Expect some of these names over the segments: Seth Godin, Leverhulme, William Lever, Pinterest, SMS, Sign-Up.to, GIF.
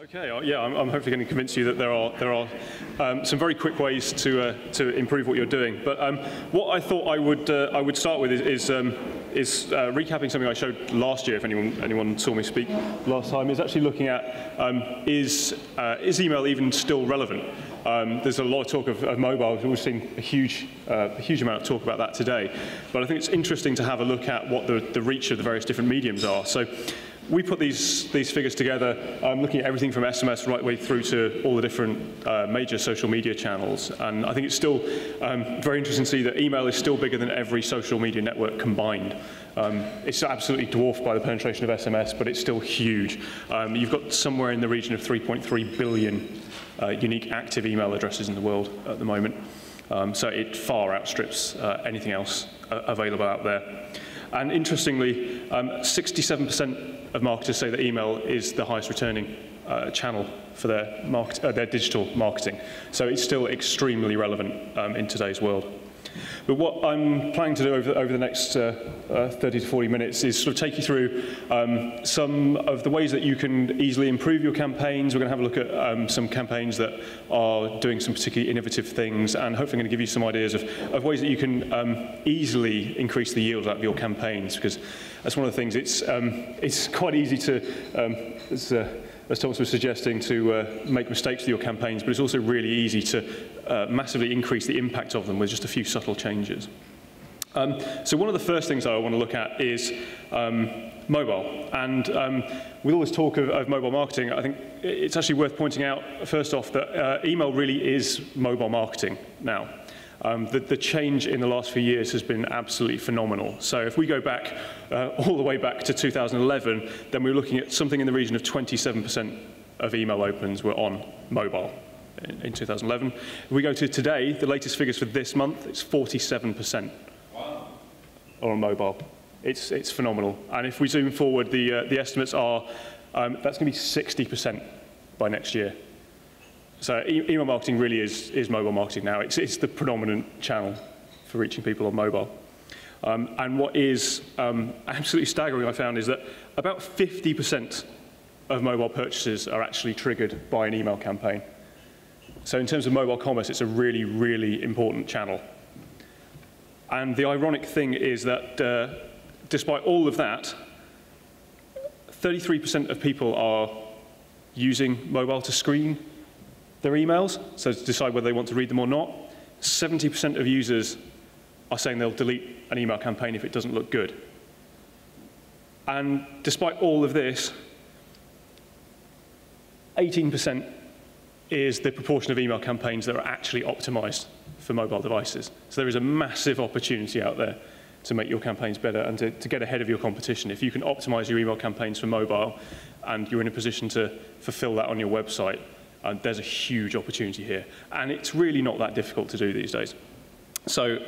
Okay, yeah, I'm hopefully going to convince you that there are some very quick ways to improve what you're doing. But what I thought I would start with is recapping something I showed last year. If anyone saw me speak last time, is actually looking at is email even still relevant? There's a lot of talk of mobile. We've seen a huge amount of talk about that today. But I think it's interesting to have a look at what the reach of the various different mediums are. So we put these figures together, looking at everything from SMS right way through to all the different major social media channels. And I think it's still very interesting to see that email is still bigger than every social media network combined. It's absolutely dwarfed by the penetration of SMS, but it's still huge. You've got somewhere in the region of 3.3 billion unique active email addresses in the world at the moment. So it far outstrips anything else available out there. And interestingly, 67% of marketers say that email is the highest returning channel for their digital marketing. So it's still extremely relevant in today's world. But what I'm planning to do over the next 30 to 40 minutes is sort of take you through some of the ways that you can easily improve your campaigns. We're going to have a look at some campaigns that are doing some particularly innovative things, and hopefully I'm going to give you some ideas of ways that you can easily increase the yield out of your campaigns, because that's one of the things. It's quite easy to as Thomas was suggesting, to make mistakes with your campaigns, but it's also really easy to massively increase the impact of them with just a few subtle changes. So one of the first things that I want to look at is mobile. And with all this talk of mobile marketing, I think it's actually worth pointing out, first off, that email really is mobile marketing now. The change in the last few years has been absolutely phenomenal. So if we go back all the way back to 2011, then we're looking at something in the region of 27% of email opens were on mobile in 2011. If we go to today, the latest figures for this month, it's 47% are on mobile. It's phenomenal. And if we zoom forward, the estimates are that's going to be 60% by next year. So email marketing really is mobile marketing now. It's the predominant channel for reaching people on mobile. And what is absolutely staggering, I found, is that about 50% of mobile purchases are actually triggered by an email campaign. So in terms of mobile commerce, it's a really, really important channel. And the ironic thing is that despite all of that, 33% of people are using mobile to screen their emails, so to decide whether they want to read them or not. 70% of users are saying they'll delete an email campaign if it doesn't look good. And despite all of this, 18% is the proportion of email campaigns that are actually optimized for mobile devices. So there is a massive opportunity out there to make your campaigns better and to get ahead of your competition. If you can optimize your email campaigns for mobile and you're in a position to fulfill that on your website, there's a huge opportunity here. And it's really not that difficult to do these days. So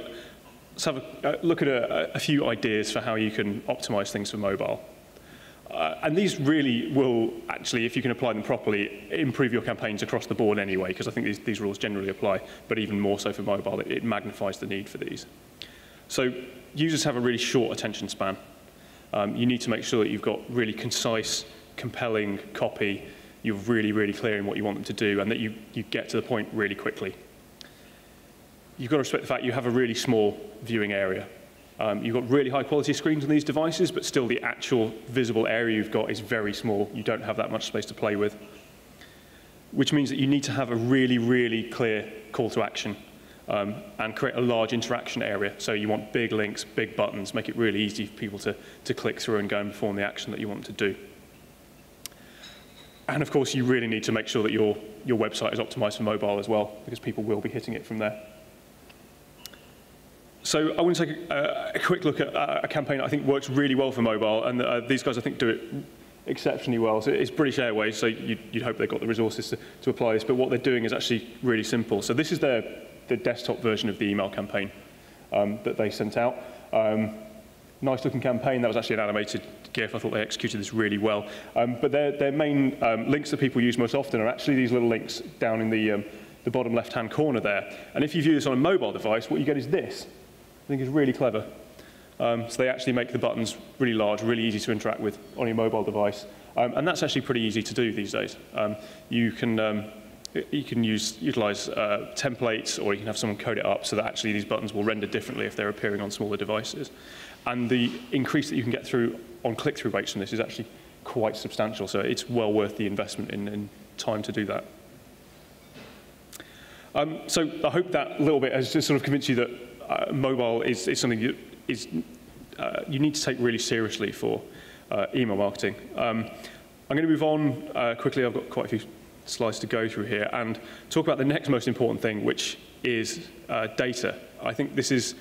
let's have a look at a few ideas for how you can optimize things for mobile. And these really will actually, if you can apply them properly, improve your campaigns across the board anyway, because I think these rules generally apply, but even more so for mobile. It magnifies the need for these. So users have a really short attention span. You need to make sure that you've got really concise, compelling copy, you're really, really clear in what you want them to do, and that you get to the point really quickly. You've got to respect the fact you have a really small viewing area. You've got really high quality screens on these devices, but still the actual visible area you've got is very small. You don't have that much space to play with, which means that you need to have a really, really clear call to action and create a large interaction area. So you want big links, big buttons, make it really easy for people to click through and go and perform the action that you want them to do. And of course, you really need to make sure that your website is optimized for mobile as well, because people will be hitting it from there. So I want to take a quick look at a campaign that I think works really well for mobile, and these guys I think do it exceptionally well. So it's British Airways, so you'd hope they've got the resources to apply this, but what they're doing is actually really simple. So this is the desktop version of the email campaign that they sent out. Nice looking campaign. That was actually an animated GIF. I thought they executed this really well. But their main links that people use most often are actually these little links down in the bottom left-hand corner there. And if you view this on a mobile device, what you get is this. I think it's really clever. So they actually make the buttons really large, really easy to interact with on your mobile device. And that's actually pretty easy to do these days. You can utilize templates, or you can have someone code it up so that actually these buttons will render differently if they're appearing on smaller devices. And the increase that you can get through on click-through rates from this is actually quite substantial, so it's well worth the investment in time to do that. So I hope that little bit has just sort of convinced you that mobile is something that you need to take really seriously for email marketing. I'm going to move on quickly. I've got quite a few slides to go through here and talk about the next most important thing, which is data. I think this is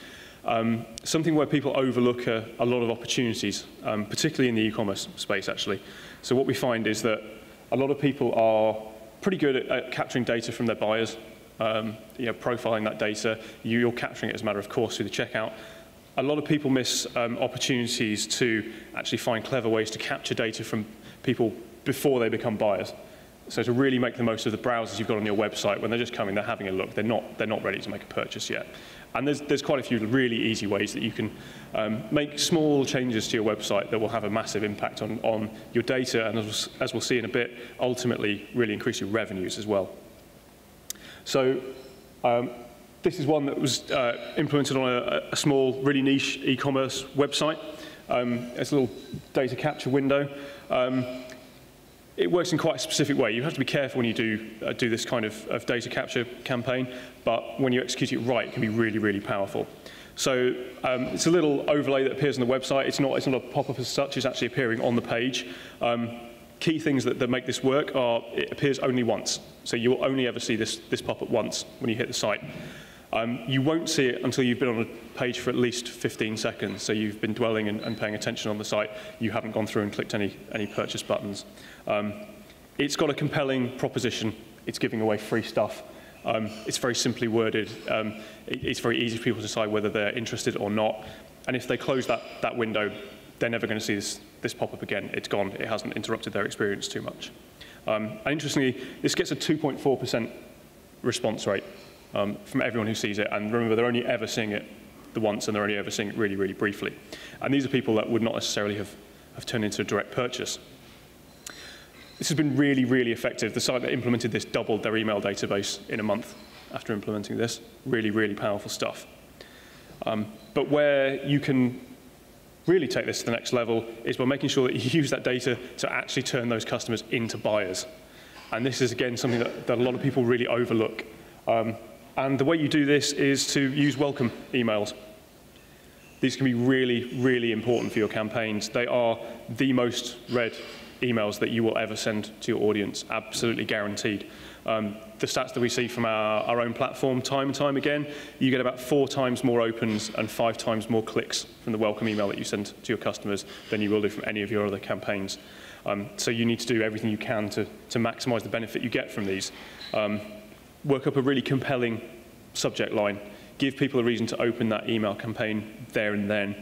something where people overlook a lot of opportunities, particularly in the e-commerce space, actually. So what we find is that a lot of people are pretty good at capturing data from their buyers, profiling that data. You're capturing it as a matter of course through the checkout. A lot of people miss opportunities to actually find clever ways to capture data from people before they become buyers. So to really make the most of the browsers you've got on your website, when they're just coming, they're having a look. They're not ready to make a purchase yet. And there's quite a few really easy ways that you can make small changes to your website that will have a massive impact on your data, and as we'll see in a bit, ultimately really increase your revenues as well. So this is one that was implemented on a small, really niche e-commerce website. It's a little data capture window. It works in quite a specific way. You have to be careful when you do this kind of data capture campaign, but when you execute it right, it can be really, really powerful. So it's a little overlay that appears on the website. It's not a pop-up as such. It's actually appearing on the page. Key things that make this work are it appears only once. So you will only ever see this pop-up once when you hit the site. You won't see it until you've been on a page for at least 15 seconds, so you've been dwelling and paying attention on the site. You haven't gone through and clicked any purchase buttons. It's got a compelling proposition. It's giving away free stuff. It's very simply worded. It's very easy for people to decide whether they're interested or not. And if they close that window, they're never going to see this pop-up again. It's gone. It hasn't interrupted their experience too much. And interestingly, this gets a 2.4% response rate. From everyone who sees it, and remember, they're only ever seeing it once, and they're only ever seeing it really, really briefly. And these are people that would not necessarily have turned into a direct purchase. This has been really, really effective. The site that implemented this doubled their email database in a month after implementing this. Really, really powerful stuff. But where you can really take this to the next level is by making sure that you use that data to actually turn those customers into buyers. And this is, again, something that a lot of people really overlook. And the way you do this is to use welcome emails. These can be really, really important for your campaigns. They are the most read emails that you will ever send to your audience, absolutely guaranteed. The stats that we see from our own platform time and time again, you get about 4 times more opens and 5 times more clicks from the welcome email that you send to your customers than you will do from any of your other campaigns. So you need to do everything you can to maximize the benefit you get from these. Work up a really compelling subject line, give people a reason to open that email campaign there and then,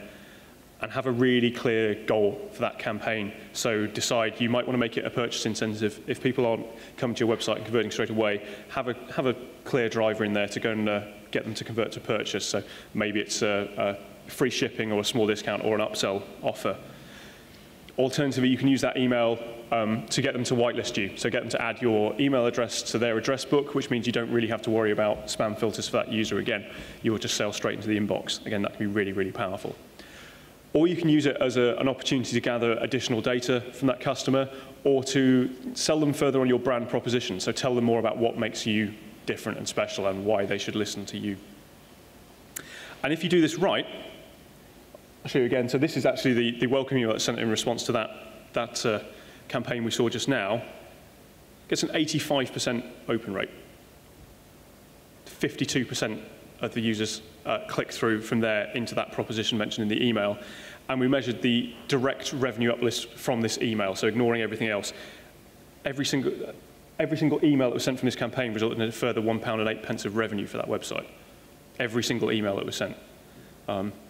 and have a really clear goal for that campaign. So decide, you might want to make it a purchase incentive. If people aren't coming to your website and converting straight away, have a clear driver in there to go and get them to convert to purchase. So maybe it's a free shipping or a small discount or an upsell offer. Alternatively, you can use that email to get them to whitelist you, so get them to add your email address to their address book, which means you don't really have to worry about spam filters for that user again. You will just sail straight into the inbox. Again, that can be really, really powerful. Or you can use it as an opportunity to gather additional data from that customer, or to sell them further on your brand proposition, so tell them more about what makes you different and special and why they should listen to you. And if you do this right, I'll show you again. So this is actually the welcome email that's sent in response to that campaign we saw just now. Gets an 85% open rate. 52% of the users click through from there into that proposition mentioned in the email. And we measured the direct revenue uplift from this email, so ignoring everything else. Every single email that was sent from this campaign resulted in a further £1.08 of revenue for that website. Every single email that was sent.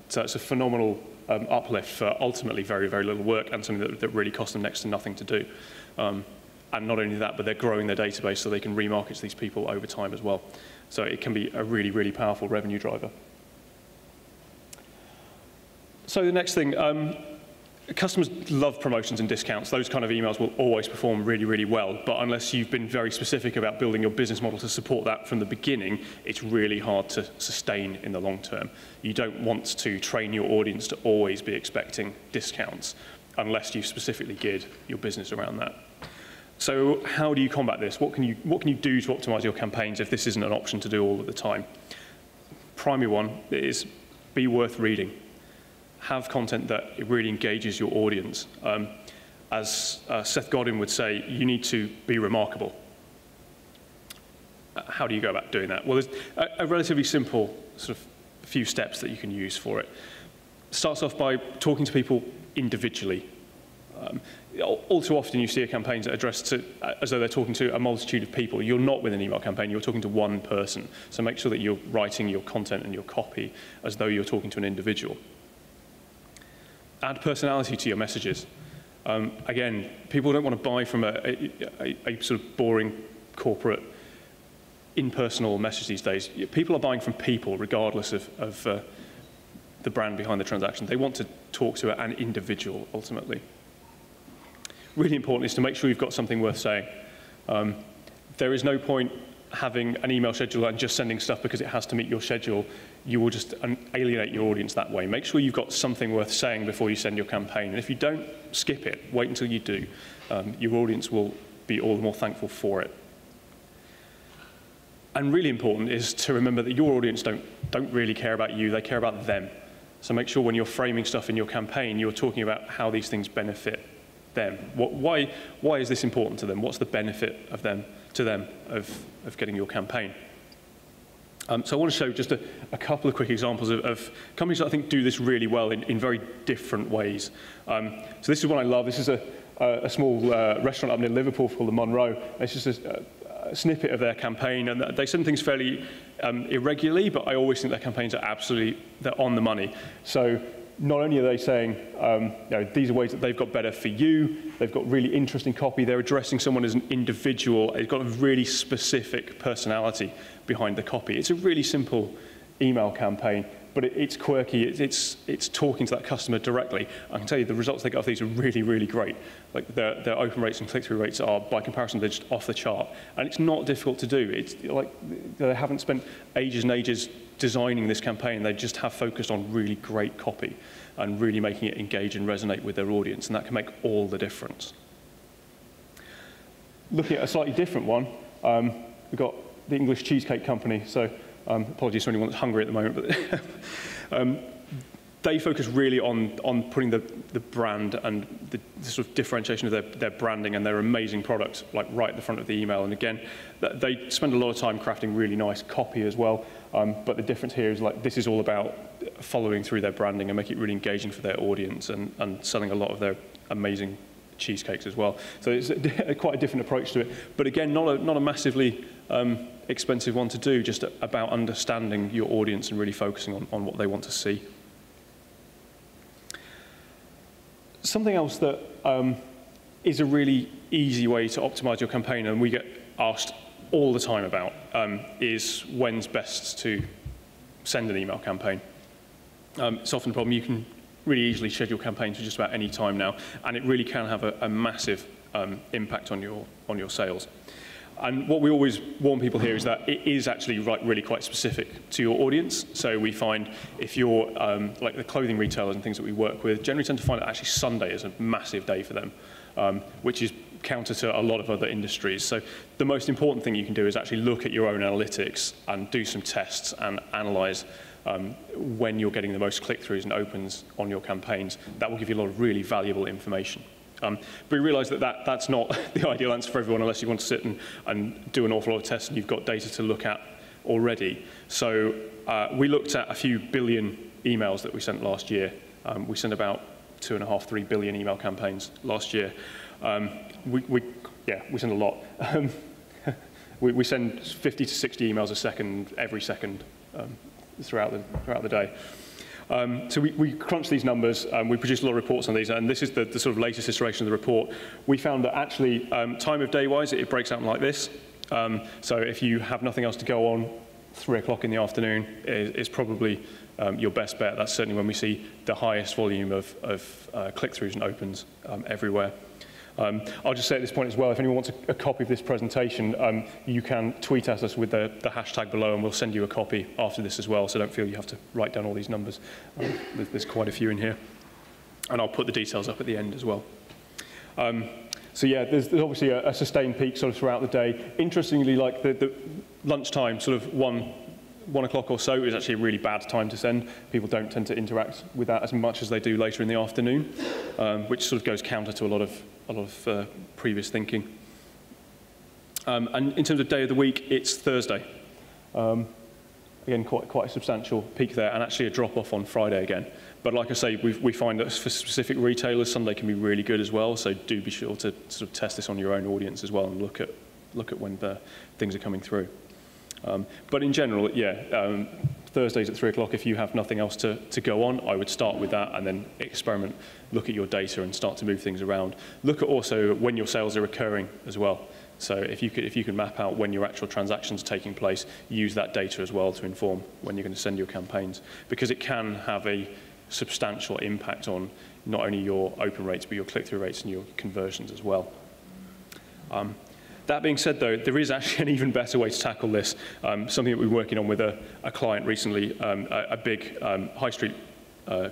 So it's a phenomenal uplift for ultimately very, very little work, and something that really costs them next to nothing to do. And not only that, but they're growing their database so they can remarket to these people over time as well. So it can be a really, really powerful revenue driver. So the next thing, Customers love promotions and discounts. Those kind of emails will always perform really, really well. But unless you've been very specific about building your business model to support that from the beginning, it's really hard to sustain in the long term. You don't want to train your audience to always be expecting discounts unless you've specifically geared your business around that. So how do you combat this? What can you do to optimize your campaigns if this isn't an option to do all of the time? Primary one is be worth reading. Have content that really engages your audience. As Seth Godin would say, you need to be remarkable. How do you go about doing that? Well, there's a relatively simple sort of few steps that you can use for it. Starts off by talking to people individually. All too often you see campaigns that address to, as though they're talking to a multitude of people. You're not with an email campaign, you're talking to one person. So make sure that you're writing your content and your copy as though you're talking to an individual. Add personality to your messages. Again, people don't want to buy from a sort of boring corporate impersonal message these days. People are buying from people regardless of the brand behind the transaction. They want to talk to an individual ultimately. Really important is to make sure you've got something worth saying. There is no point having an email schedule and just sending stuff because it has to meet your schedule. You will just alienate your audience that way. Make sure you've got something worth saying before you send your campaign. And if you don't, skip it. Wait until you do. Your audience will be all the more thankful for it. And really important is to remember that your audience don't really care about you. They care about them. So make sure when you're framing stuff in your campaign, you're talking about how these things benefit them. Why is this important to them? What's the benefit of them to them of getting your campaign? So I want to show just a couple of quick examples of companies that I think do this really well in very different ways. So this is one I love. This is a small restaurant up near Liverpool called the Monroe. It's just a snippet of their campaign, and they send things fairly irregularly, but I always think their campaigns are absolutely, they're on the money. So not only are they saying, you know, these are ways that they've got better for you, they've got really interesting copy, they're addressing someone as an individual, it's got a really specific personality behind the copy. It's a really simple email campaign, but it's quirky, it's talking to that customer directly. I can tell you the results they get off these are really, really great. Like their open rates and click-through rates are, by comparison, they're just off the chart. And it's not difficult to do. It's like they haven't spent ages and ages designing this campaign, they just have focused on really great copy and really making it engage and resonate with their audience, and that can make all the difference. Looking at a slightly different one, we've got the English Cheesecake Company, so apologies to anyone that's hungry at the moment, but they focus really on putting the brand and the sort of differentiation of their branding and their amazing product like right at the front of the email. And again, they spend a lot of time crafting really nice copy as well. But the difference here is like this is all about following through their branding and making it really engaging for their audience and selling a lot of their amazing cheesecakes as well. So it's quite a different approach to it. But again, not a massively expensive one to do, just about understanding your audience and really focusing on what they want to see. Something else that is a really easy way to optimize your campaign and we get asked all the time about is when's best to send an email campaign. It's often a problem. You can really easily schedule campaigns for just about any time now, and it really can have a massive impact on your sales. And what we always warn people here is that it is actually really quite specific to your audience. So we find if you're like the clothing retailers and things that we work with, generally tend to find that actually Sunday is a massive day for them, which is counter to a lot of other industries. So the most important thing you can do is actually look at your own analytics and do some tests and analyze when you're getting the most click-throughs and opens on your campaigns. That will give you a lot of really valuable information. But we realize that that's not the ideal answer for everyone unless you want to sit and do an awful lot of tests and you've got data to look at already. So we looked at a few billion emails that we sent last year. We sent about 2.5–3 billion email campaigns last year. We send a lot. We send 50 to 60 emails a second, every second throughout the day. So we crunched these numbers, we produced a lot of reports on these, and this is the sort of latest iteration of the report. We found that actually, time of day-wise, it breaks out like this. So if you have nothing else to go on 3 o'clock in the afternoon is probably your best bet. That's certainly when we see the highest volume of click-throughs and opens everywhere. I'll just say at this point as well, if anyone wants a copy of this presentation, you can tweet at us with the hashtag below, and we'll send you a copy after this as well, so don't feel you have to write down all these numbers. There's quite a few in here. And I'll put the details up at the end as well. So yeah, there's obviously a sustained peak sort of throughout the day. Interestingly, like the lunchtime, sort of 1 o'clock or so, is actually a really bad time to send. People don't tend to interact with that as much as they do later in the afternoon, which sort of goes counter to a lot of previous thinking. And in terms of day of the week, it's Thursday. Again, quite a substantial peak there, and actually a drop-off on Friday again. But like I say, we find that for specific retailers, Sunday can be really good as well, so do be sure to sort of test this on your own audience as well and look at when the things are coming through. But in general, yeah, Thursdays at 3 o'clock, if you have nothing else to go on, I would start with that and then experiment, look at your data and start to move things around. Look at also when your sales are occurring as well. So if you can map out when your actual transactions are taking place, use that data as well to inform when you're going to send your campaigns, because it can have a substantial impact on not only your open rates, but your click-through rates and your conversions as well. That being said, though, there is actually an even better way to tackle this, something that we're working on with a client recently, a big high street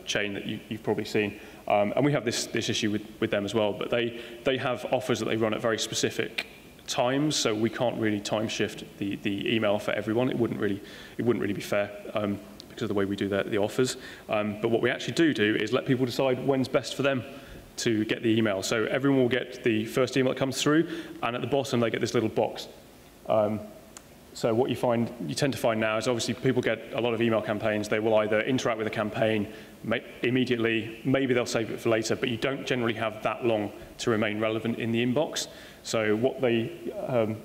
chain that you've probably seen. And we have this issue with them as well, but they have offers that they run at very specific times, so we can't really time shift the email for everyone. It wouldn't really be fair because of the way we do the offers. But what we actually do is let people decide when's best for them to get the email. So everyone will get the first email that comes through, and at the bottom they get this little box. So what you tend to find now is obviously people get a lot of email campaigns. They will either interact with a campaign immediately, maybe they'll save it for later, but you don't generally have that long to remain relevant in the inbox. So what they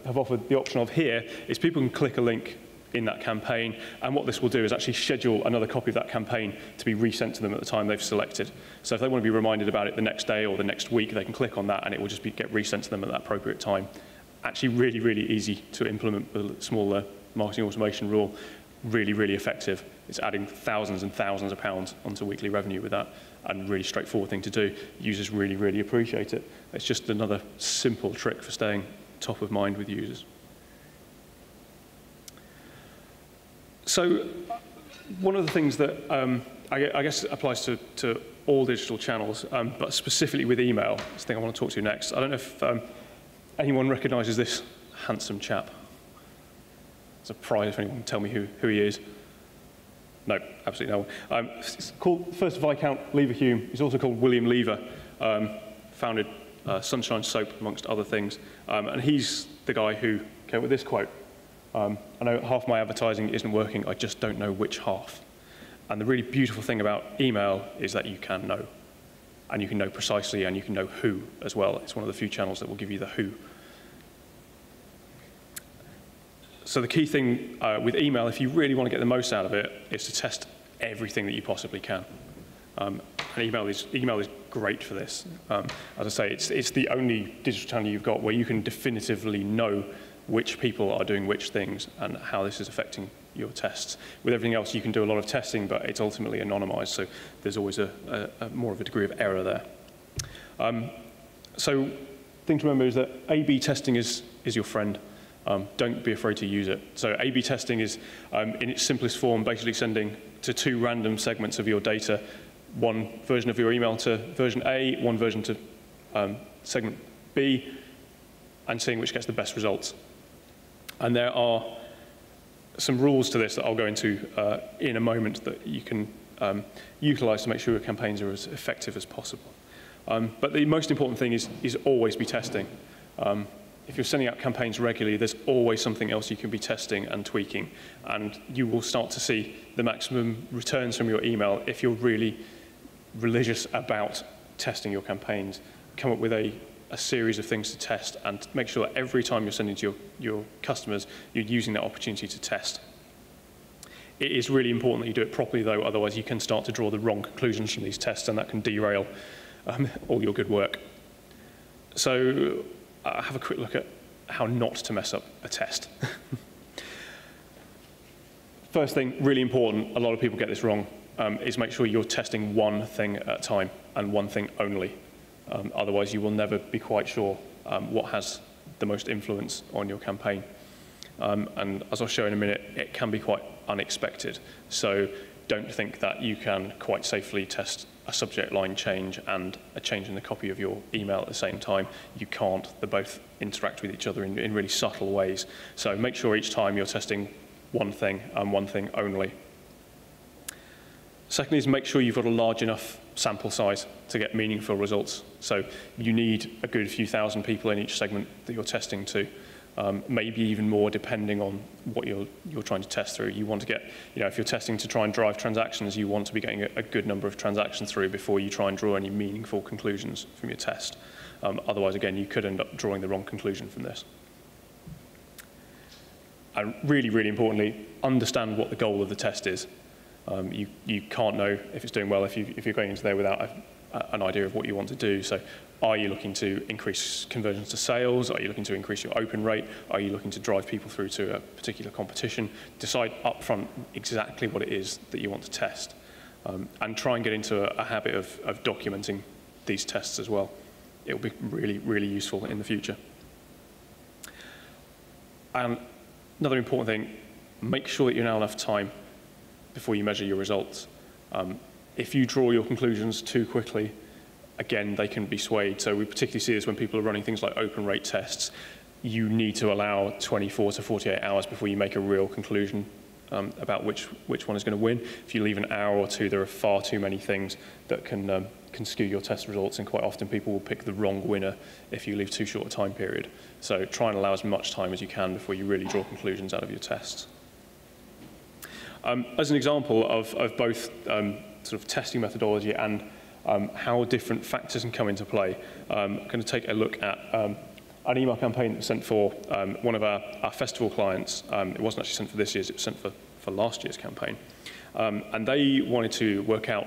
have offered the option of here is people can click a link in that campaign, and what this will do is actually schedule another copy of that campaign to be resent to them at the time they've selected. So if they want to be reminded about it the next day or the next week, they can click on that and it will just get resent to them at that appropriate time. Actually really, really easy to implement a smaller marketing automation rule. Really, really effective. It's adding thousands and thousands of pounds onto weekly revenue with that, and really straightforward thing to do. Users really, really appreciate it. It's just another simple trick for staying top of mind with users. So one of the things that I guess applies to all digital channels, but specifically with email, it's the thing I want to talk to you next. I don't know if anyone recognizes this handsome chap. It's a prize if anyone can tell me who he is. No, absolutely no one. It's called first Viscount Leverhulme. He's also called William Lever. Founded Sunshine Soap, amongst other things. And he's the guy who came with this quote. I know half my advertising isn't working, I just don't know which half. And the really beautiful thing about email is that you can know. And you can know precisely, and you can know who as well. It's one of the few channels that will give you the who. So the key thing with email, if you really want to get the most out of it, is to test everything that you possibly can. And email is great for this. As I say, it's the only digital channel you've got where you can definitively know which people are doing which things and how this is affecting your tests. With everything else, you can do a lot of testing, but it's ultimately anonymized, so there's always a more of a degree of error there. So the thing to remember is that A/B testing is your friend. Don't be afraid to use it. So A/B testing is, in its simplest form, basically sending to two random segments of your data, one version of your email to version A, one version to segment B, and seeing which gets the best results. And there are some rules to this that I'll go into in a moment that you can utilize to make sure your campaigns are as effective as possible. But the most important thing is always be testing. If you're sending out campaigns regularly, there's always something else you can be testing and tweaking, and you will start to see the maximum returns from your email if you're really religious about testing your campaigns. Come up with a series of things to test and make sure that every time you're sending to your customers, you're using that opportunity to test. It is really important that you do it properly, though, otherwise you can start to draw the wrong conclusions from these tests, and that can derail all your good work. So have a quick look at how not to mess up a test. First thing, really important, a lot of people get this wrong, is make sure you're testing one thing at a time and one thing only. Otherwise, you will never be quite sure what has the most influence on your campaign. And as I'll show in a minute, it can be quite unexpected. So don't think that you can quite safely test a subject line change and a change in the copy of your email at the same time. You can't. They both interact with each other in really subtle ways. So make sure each time you're testing one thing and one thing only. Secondly is make sure you've got a large enough sample size to get meaningful results. So you need a good few thousand people in each segment that you're testing to. Maybe even more, depending on what you're trying to test through. You want to get, if you're testing to try and drive transactions, you want to be getting a good number of transactions through before you try and draw any meaningful conclusions from your test. Otherwise, again, you could end up drawing the wrong conclusion from this. And really, really importantly, understand what the goal of the test is. You can't know if it's doing well if you're going into there without an idea of what you want to do. So are you looking to increase conversions to sales? Are you looking to increase your open rate? Are you looking to drive people through to a particular competition? Decide upfront exactly what it is that you want to test. And try and get into a habit of documenting these tests as well. It will be really, really useful in the future. And another important thing, make sure that you allow enough time before you measure your results. If you draw your conclusions too quickly, again, they can be swayed. So we particularly see this when people are running things like open rate tests. You need to allow 24 to 48 hours before you make a real conclusion about which one is going to win. If you leave an hour or two, there are far too many things that can skew your test results, and quite often people will pick the wrong winner if you leave too short a time period. So try and allow as much time as you can before you really draw conclusions out of your tests. As an example of both sort of testing methodology and how different factors can come into play, I'm going to take a look at an email campaign that was sent for one of our festival clients. It wasn't actually sent for this year's, it was sent for last year's campaign. And they wanted to work out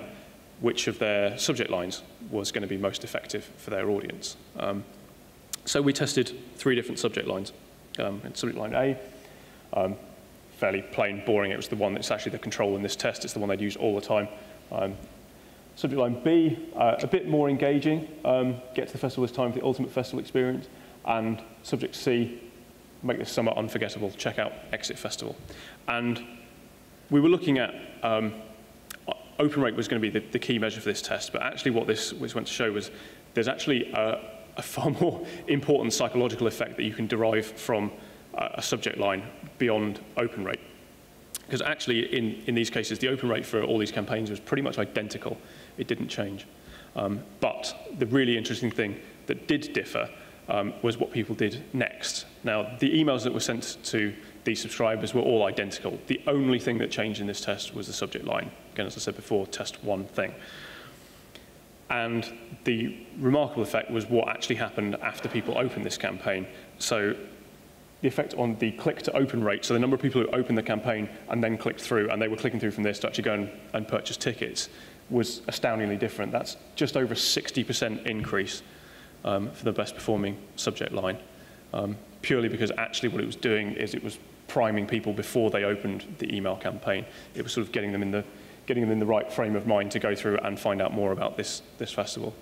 which of their subject lines was going to be most effective for their audience. So we tested three different subject lines. In subject line A, fairly plain, boring. It was the one that's actually the control in this test. It's the one they'd use all the time. Subject line B, a bit more engaging. Get to the festival this time for the ultimate festival experience. And subject C, make this summer unforgettable. Check out Exit Festival. And we were looking at open rate was going to be the key measure for this test. But actually what this went to show was there's actually a far more important psychological effect that you can derive from a subject line beyond open rate. Because actually, in these cases, the open rate for all these campaigns was pretty much identical. It didn't change. But the really interesting thing that did differ was what people did next. Now, the emails that were sent to these subscribers were all identical. The only thing that changed in this test was the subject line. Again, as I said before, test one thing. And the remarkable effect was what actually happened after people opened this campaign. So the effect on the click-to-open rate, so the number of people who opened the campaign and then clicked through, and they were clicking through from this to actually go and purchase tickets, was astoundingly different. That's just over a 60% increase for the best-performing subject line, purely because actually what it was doing is it was priming people before they opened the email campaign. It was sort of getting them in the right frame of mind to go through and find out more about this festival.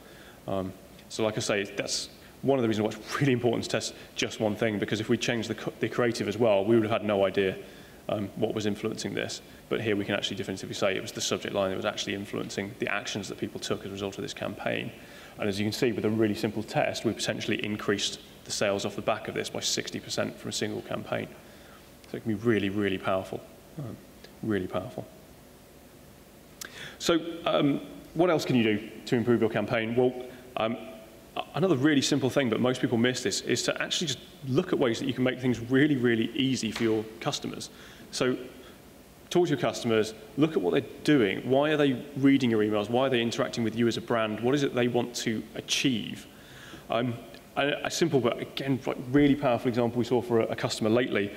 So like I say, that's one of the reasons why it's really important to test just one thing, because if we changed the creative as well, we would have had no idea what was influencing this. But here we can actually definitively say it was the subject line that was actually influencing the actions that people took as a result of this campaign. And as you can see, with a really simple test, we potentially increased the sales off the back of this by 60% from a single campaign. So it can be really, really powerful, really powerful. So what else can you do to improve your campaign? Well, another really simple thing, but most people miss this, is to actually just look at ways that you can make things really, really easy for your customers. So talk to your customers, look at what they're doing. Why are they reading your emails? Why are they interacting with you as a brand? What is it they want to achieve? A simple, but again, really powerful example we saw for a customer lately.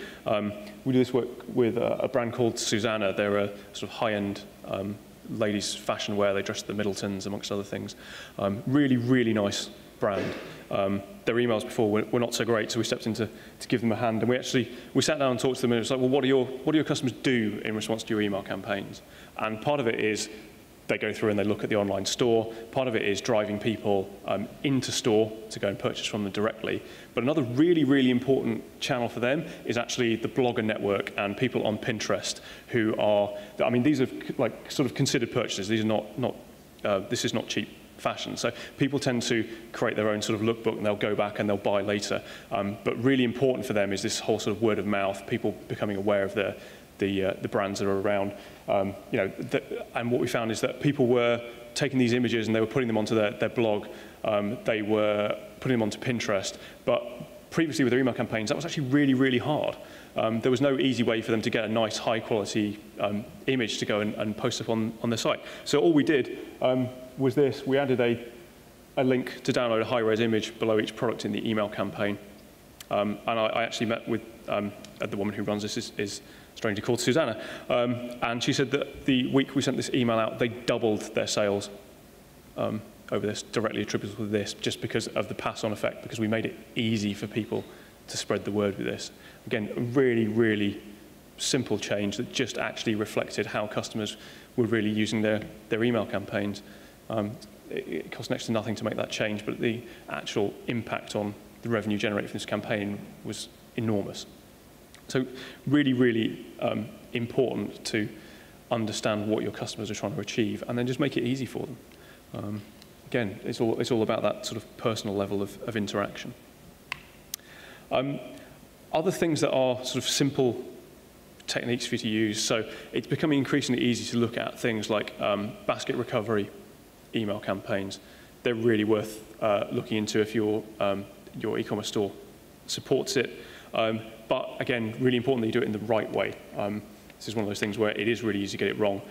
We do this work with a brand called Susanna. They're a sort of high-end ladies' fashion wear. They dress the Middletons, amongst other things. Really, really nice brand. Their emails before were not so great, so we stepped in to give them a hand. And we sat down and talked to them, and it was like, well, what do your customers do in response to your email campaigns? And part of it is they go through and they look at the online store. Part of it is driving people into store to go and purchase from them directly. But another really, really important channel for them is actually the blogger network and people on Pinterest who are, I mean, these are like sort of considered purchases. These are this is not cheap fashion. So people tend to create their own sort of lookbook, and they'll go back and they'll buy later. But really important for them is this whole sort of word of mouth, people becoming aware of the brands that are around. And what we found is that people were taking these images and they were putting them onto their blog. They were putting them onto Pinterest. But previously with their email campaigns, that was actually really, really hard. There was no easy way for them to get a nice, high-quality image to go and post up on their site. So all we did was this. We added a link to download a high-res image below each product in the email campaign. And I actually met with the woman who runs this is strangely called Susanna. And she said that the week we sent this email out, they doubled their sales over this, directly attributable to this, just because of the pass-on effect, because we made it easy for people to spread the word with this. Again, a really, really simple change that just actually reflected how customers were really using their email campaigns. It cost next to nothing to make that change, but the actual impact on the revenue generated from this campaign was enormous. So really, really important to understand what your customers are trying to achieve and then just make it easy for them. Again, it's all about that sort of personal level of interaction. Other things that are sort of simple techniques for you to use. So it's becoming increasingly easy to look at things like basket recovery email campaigns. They're really worth looking into if your e-commerce store supports it. But again, really important that you do it in the right way. This is one of those things where it is really easy to get it wrong.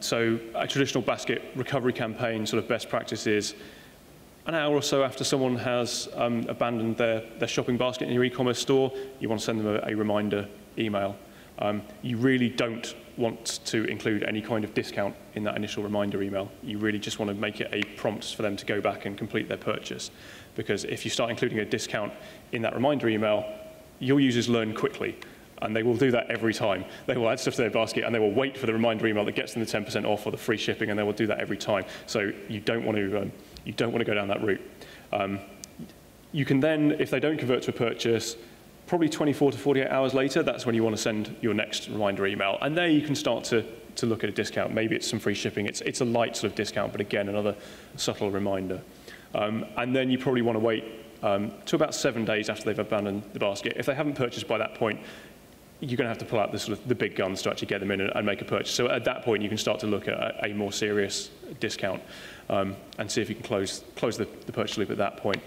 So a traditional basket recovery campaign, sort of best practice is an hour or so after someone has abandoned their shopping basket in your e-commerce store, you want to send them a reminder email. You really don't want to include any kind of discount in that initial reminder email. You really just want to make it a prompt for them to go back and complete their purchase. Because if you start including a discount in that reminder email, your users learn quickly. And they will do that every time. They will add stuff to their basket, and they will wait for the reminder email that gets them the 10% off or the free shipping, and they will do that every time. So you don't want to go down that route. You can then, if they don't convert to a purchase, probably 24 to 48 hours later, that's when you want to send your next reminder email. And there you can start to look at a discount. Maybe it's some free shipping. It's a light sort of discount, but again, another subtle reminder. And then you probably want to wait to about 7 days after they've abandoned the basket. If they haven't purchased by that point, you're going to have to pull out the big guns to actually get them in and make a purchase. So at that point, you can start to look at a more serious discount and see if you can close the purchase loop at that point.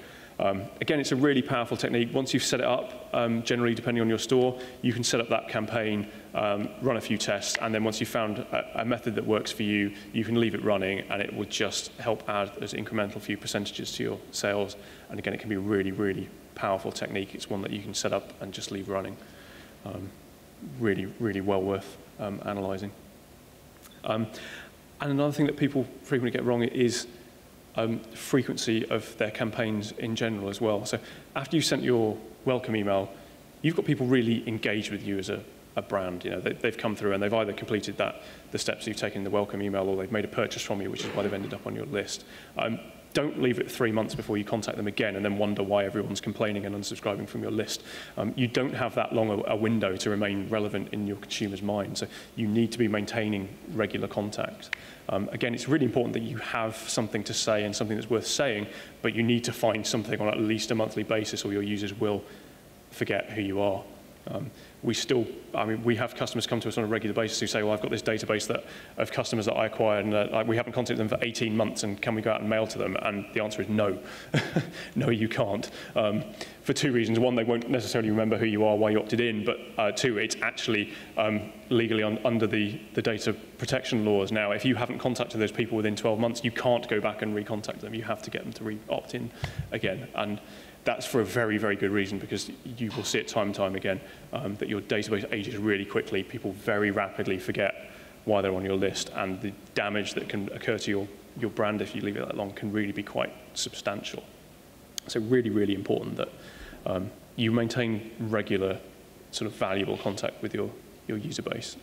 Again, it's a really powerful technique. Once you've set it up, generally depending on your store, you can set up that campaign, run a few tests, and then once you've found a method that works for you, you can leave it running, and it will just help add those incremental few percentages to your sales. And again, it can be a really, really powerful technique. It's one that you can set up and just leave running. Really, really well worth analysing. And another thing that people frequently get wrong is frequency of their campaigns in general as well. So after you sent your welcome email, you've got people really engaged with you as a brand. You know, they've come through and they've either completed the steps you've taken in the welcome email, or they've made a purchase from you, which is why they've ended up on your list. Don't leave it 3 months before you contact them again and then wonder why everyone's complaining and unsubscribing from your list. You don't have that long a window to remain relevant in your consumer's mind, so you need to be maintaining regular contact. Again, it's really important that you have something to say and something that's worth saying, but you need to find something on at least a monthly basis or your users will forget who you are. We have customers come to us on a regular basis who say, well, I've got this database of customers that I acquired, and we haven't contacted them for 18 months, and can we go out and mail to them? And the answer is no. No, you can't. For two reasons. One, they won't necessarily remember who you are, why you opted in, but two, it's actually legally under the data protection laws. Now, if you haven't contacted those people within 12 months, you can't go back and recontact them. You have to get them to re-opt in again. And that's for a very, very good reason, because you will see it time and time again that your database ages really quickly. People very rapidly forget why they're on your list, and the damage that can occur to your brand if you leave it that long can really be quite substantial. So really, really important that you maintain regular, sort of valuable contact with your user base.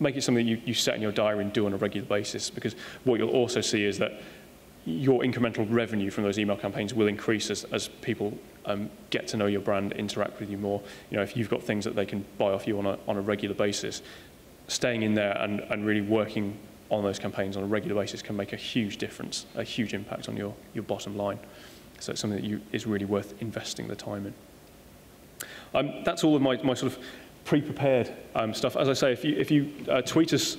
Make it something that you set in your diary and do on a regular basis, because what you'll also see is that your incremental revenue from those email campaigns will increase as people get to know your brand, interact with you more. You know, if you've got things that they can buy off you on a regular basis, staying in there and really working on those campaigns on a regular basis can make a huge difference, a huge impact on your bottom line. So it's something that is really worth investing the time in. That's all of my sort of pre-prepared stuff. As I say, if you tweet us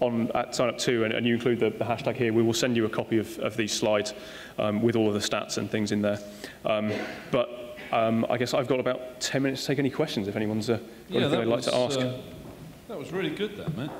on at Sign-Up.to and you include the hashtag here, we will send you a copy of these slides with all of the stats and things in there. I guess I've got about 10 minutes to take any questions if anyone's got anything they'd like to ask. That was really good, then, mate.